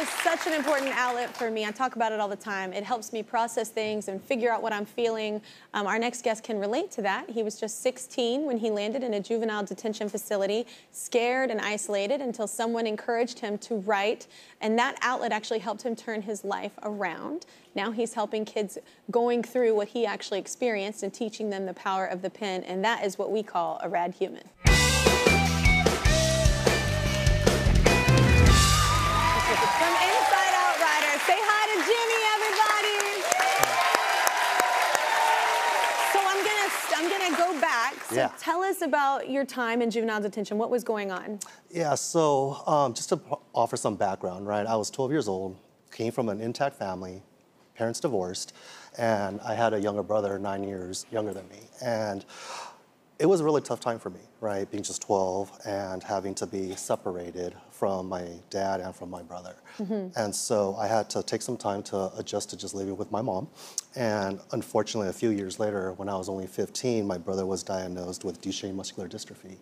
is such an important outlet for me. I talk about it all the time. It helps me process things and figure out what I'm feeling. Our next guest can relate to that. He was just 16 when he landed in a juvenile detention facility, scared and isolated until someone encouraged him to write. And that outlet actually helped him turn his life around. Now he's helping kids going through what he actually experienced and teaching them the power of the pen. And that is what we call a rad human. So yeah. Tell us about your time in juvenile detention. What was going on? Yeah, so just to offer some background, right? I was 12 years old, came from an intact family, parents divorced, and I had a younger brother, 9 years younger than me. And it was a really tough time for me, right? Being just 12 and having to be separated from my dad and from my brother. Mm-hmm. And so I had to take some time to adjust to just living with my mom. And unfortunately, a few years later, when I was only 15, my brother was diagnosed with Duchenne muscular dystrophy.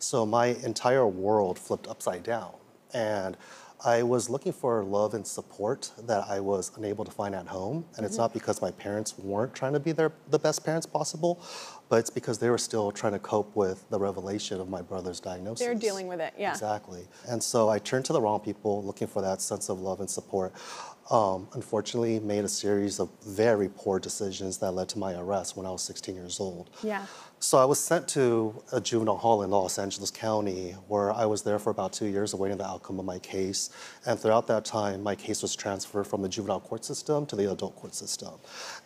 So my entire world flipped upside down. And I was looking for love and support that I was unable to find at home. And it's not because my parents weren't trying to be the best parents possible, but it's because they were still trying to cope with the revelation of my brother's diagnosis. They're dealing with it, yeah. Exactly. And so I turned to the wrong people looking for that sense of love and support. Unfortunately, made a series of very poor decisions that led to my arrest when I was 16 years old. Yeah. So I was sent to a juvenile hall in Los Angeles County, where I was there for about 2 years awaiting the outcome of my case. And throughout that time, my case was transferred from the juvenile court system to the adult court system.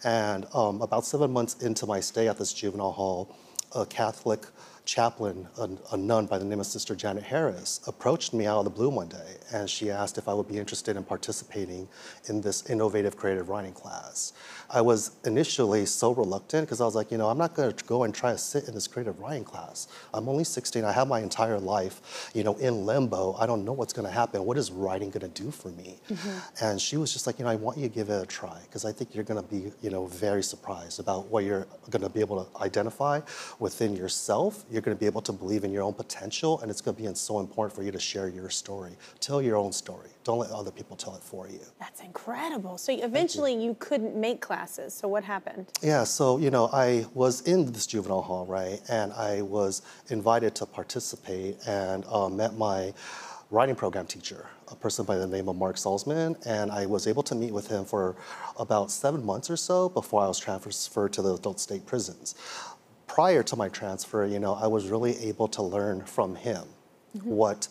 And about 7 months into my stay at this juvenile hall, a Catholic chaplain, a nun by the name of Sister Janet Harris, approached me out of the blue one day, and she asked if I would be interested in participating in this innovative creative writing class. I was initially so reluctant because I was like, you know, I'm not going to go and try to sit in this creative writing class. I'm only 16. I have my entire life, you know, in limbo. I don't know what's going to happen. What is writing going to do for me? Mm-hmm. And she was just like, you know, I want you to give it a try because I think you're going to be, you know, very surprised about what you're going to be able to identify within yourself. You're going to be able to believe in your own potential, and it's going to be so important for you to share your story. Tell your own story. Don't let other people tell it for you. That's incredible. So eventually you couldn't make classes. So what happened? Yeah, so, you know, I was in this juvenile hall, right, and I was invited to participate and met my writing program teacher, a person by the name of Mark Salzman, and I was able to meet with him for about 7 months or so before I was transferred to the adult state prisons. Prior to my transfer, you know, I was really able to learn from him what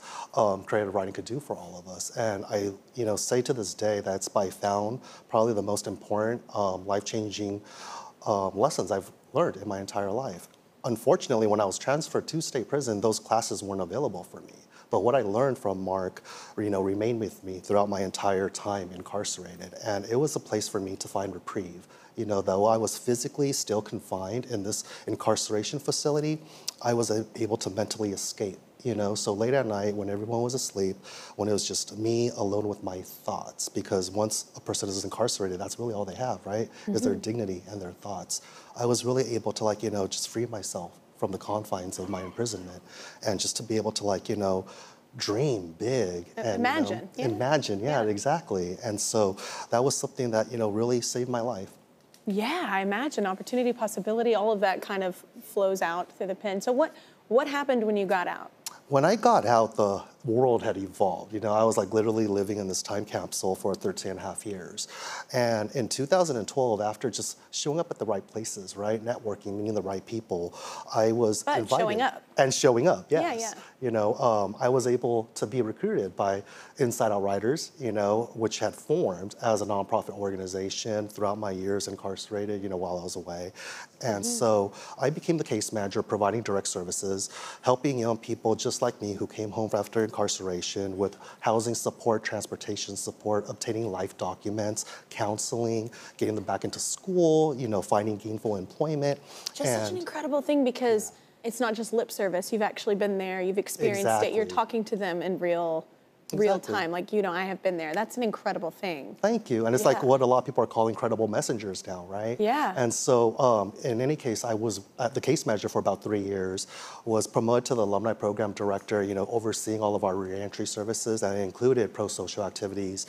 creative writing could do for all of us. And I, you know, say to this day that's by found probably the most important life-changing lessons I've learned in my entire life. Unfortunately, when I was transferred to state prison, those classes weren't available for me. But what I learned from Mark, you know, remained with me throughout my entire time incarcerated. And it was a place for me to find reprieve. You know, though I was physically still confined in this incarceration facility, I was able to mentally escape. You know, so late at night when everyone was asleep, when it was just me alone with my thoughts, because once a person is incarcerated, that's really all they have, right? Is their dignity and their thoughts. I was really able to, like, you know, just free myself from the confines of my imprisonment, and just to be able to, like, you know, dream big and imagine, you know, imagine, exactly. And so that was something that, you know, really saved my life. Yeah, I imagine opportunity, possibility, all of that kind of flows out through the pen. So what happened when you got out? When I got out, the world had evolved. You know, I was like literally living in this time capsule for 13 and a half years. And in 2012, after just showing up at the right places, right, networking, meeting the right people, I was invited. Showing up. And showing up, yes. Yeah, yeah. You know, I was able to be recruited by InsideOUT Writers, you know, which had formed as a nonprofit organization throughout my years incarcerated, you know, while I was away. And so I became the case manager, providing direct services, helping young people just like me who came home after incarceration with housing support, transportation support, obtaining life documents, counseling, getting them back into school, you know, finding gainful employment. Just such an incredible thing, because it's not just lip service. You've actually been there. You've experienced it. You're talking to them in real real time. Like, you know, I have been there. That's an incredible thing. Thank you. And it's like what a lot of people are calling credible messengers now, right? Yeah. And so in any case, I was at the case manager for about 3 years, was promoted to the alumni program director, you know, overseeing all of our reentry services, and it included pro-social activities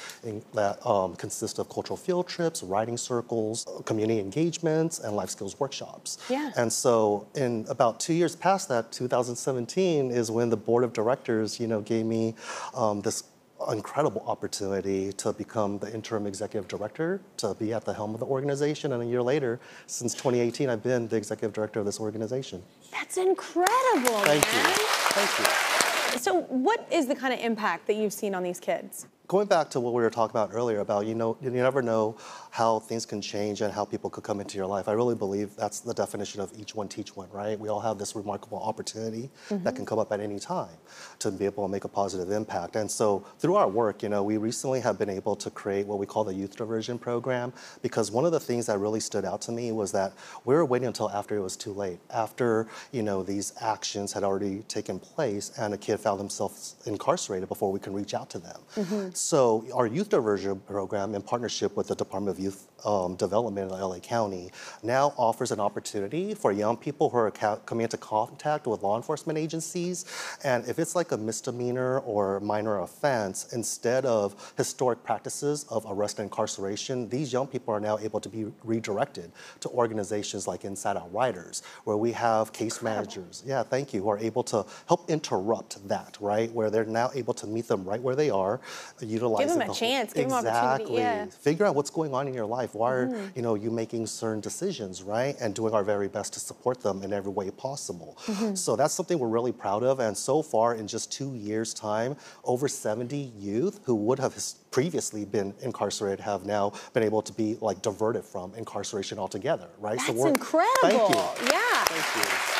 that consist of cultural field trips, writing circles, community engagements, and life skills workshops. Yeah. And so in about 2 years past that, 2017 is when the board of directors, you know, gave me this incredible opportunity to become the interim executive director, to be at the helm of the organization, and a year later, since 2018, I've been the executive director of this organization. That's incredible, man. Thank you. So what is the kind of impact that you've seen on these kids? Going back to what we were talking about earlier about, you know, you never know how things can change and how people could come into your life. I really believe that's the definition of each one teach one, right? We all have this remarkable opportunity that can come up at any time to be able to make a positive impact. And so through our work, you know, we recently have been able to create what we call the Youth Diversion Program, because one of the things that really stood out to me was that we were waiting until after it was too late, after, you know, these actions had already taken place and a kid found themselves incarcerated before we can reach out to them. So our Youth Diversion Program, in partnership with the Department of Youth Development in LA County, now offers an opportunity for young people who are coming into contact with law enforcement agencies. And if it's like a misdemeanor or minor offense, instead of historic practices of arrest and incarceration, these young people are now able to be redirected to organizations like InsideOUT Writers, where we have case managers, who are able to help interrupt that, right? Where they're now able to meet them right where they are, utilize them. Give them a chance, give them opportunity. Figure out what's going on in your life. Why are you know, you making certain decisions, right? And doing our very best to support them in every way possible. So that's something we're really proud of. And so far, in just 2 years' time, over 70 youth who would have previously been incarcerated have now been able to be like diverted from incarceration altogether, right? That's incredible. Thank you. Yeah. Thank you.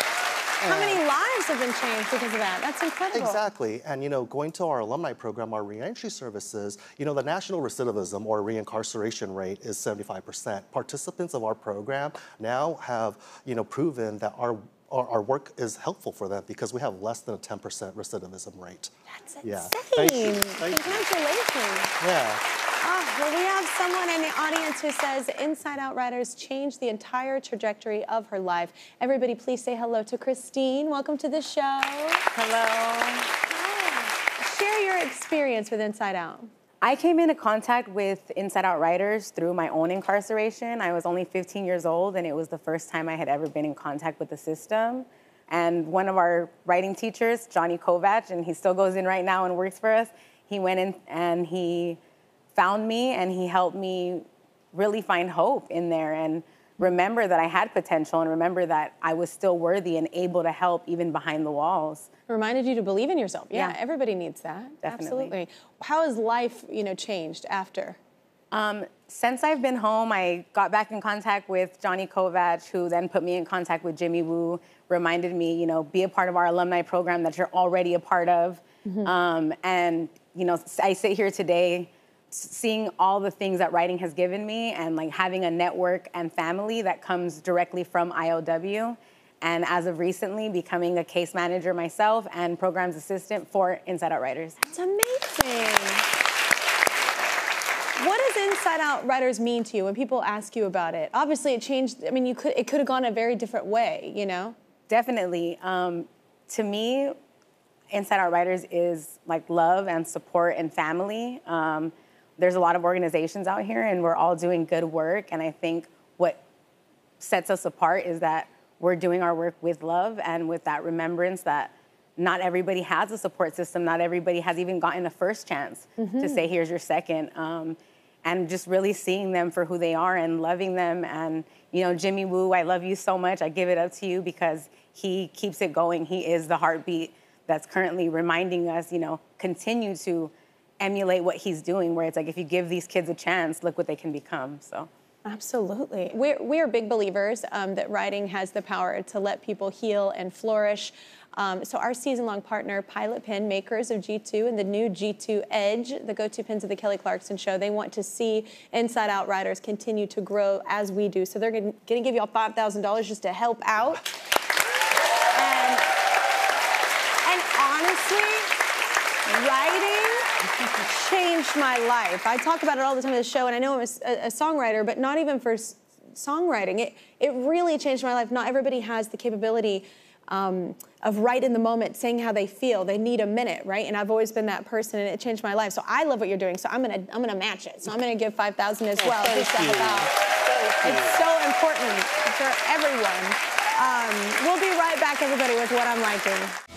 How many lives have been changed because of that? That's incredible. Exactly. And, you know, going to our alumni program, our reentry services, you know, the national recidivism or reincarceration rate is 75%. Participants of our program now have, you know, proven that our work is helpful for them, because we have less than a 10% recidivism rate. That's insane. Yeah. Thank you. Congratulations. Yeah. Oh, well, we have someone in the audience who says InsideOUT Writers changed the entire trajectory of her life. Everybody, please say hello to Christine. Welcome to the show. Hello. Hi. Share your experience with InsideOUT. I came into contact with InsideOUT Writers through my own incarceration. I was only 15 years old, and it was the first time I had ever been in contact with the system. And one of our writing teachers, Johnny Kovach, and he still goes in right now and works for us, he went in and he found me, and he helped me really find hope in there and remember that I had potential and remember that I was still worthy and able to help even behind the walls. Reminded you to believe in yourself. Yeah, everybody needs that. Definitely. Absolutely. How has life, you know, changed after? Since I've been home, I got back in contact with Johnny Kovach, who then put me in contact with Jimmy Wu, reminded me, you know, be a part of our alumni program that you're already a part of. And, you know, I sit here today seeing all the things that writing has given me, and like having a network and family that comes directly from IOW. And as of recently, becoming a case manager myself and programs assistant for InsideOUT Writers. That's amazing. What does InsideOUT Writers mean to you when people ask you about it? Obviously, it changed. I mean, you could, it could have gone a very different way, you know? Definitely. To me, InsideOUT Writers is like love and support and family. There's a lot of organizations out here, and we're all doing good work. And I think what sets us apart is that we're doing our work with love and with that remembrance that not everybody has a support system. Not everybody has even gotten a first chance to say, here's your second. And just really seeing them for who they are and loving them. And, you know, Jimmy Wu, I love you so much. I give it up to you because he keeps it going. He is the heartbeat that's currently reminding us, you know, continue to emulate what he's doing, where it's like, if you give these kids a chance, look what they can become. So. Absolutely. We're big believers that writing has the power to let people heal and flourish. So our season-long partner, Pilot Pen, makers of G2 and the new G2 Edge, the go-to pens of The Kelly Clarkson Show, they want to see InsideOUT Writers continue to grow as we do. So they're going to give you all $5,000 just to help out. And honestly, writing changed my life. I talk about it all the time on the show, and I know I'm a songwriter, but not even for songwriting. It really changed my life. Not everybody has the capability of right in the moment saying how they feel. They need a minute, right? And I've always been that person, and it changed my life. So I love what you're doing, so I'm gonna match it. So I'm gonna give 5,000 as well. It's so important for everyone. We'll be right back, everybody, with What I'm Liking.